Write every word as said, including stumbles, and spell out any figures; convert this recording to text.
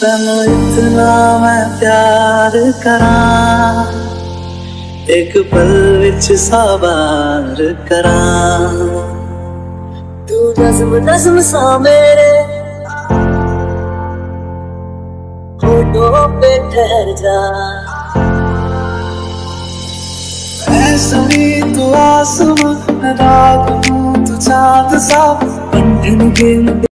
तनु इतना मैं प्यार करां, एक पल विच साबार करां। तू नज़म नज़म सा मेरे होठों पे ठहर जा। मैं सभी तू आसमां, मैं राग हूँ तू चाँद सा।